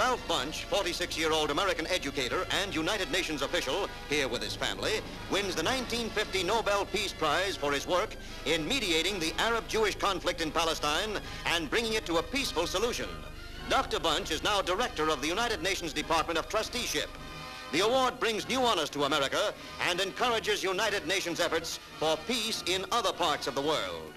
Ralph Bunche, 46-year-old American educator and United Nations official, here with his family, wins the 1950 Nobel Peace Prize for his work in mediating the Arab-Jewish conflict in Palestine and bringing it to a peaceful solution. Dr. Bunche is now director of the United Nations Department of Trusteeship. The award brings new honors to America and encourages United Nations efforts for peace in other parts of the world.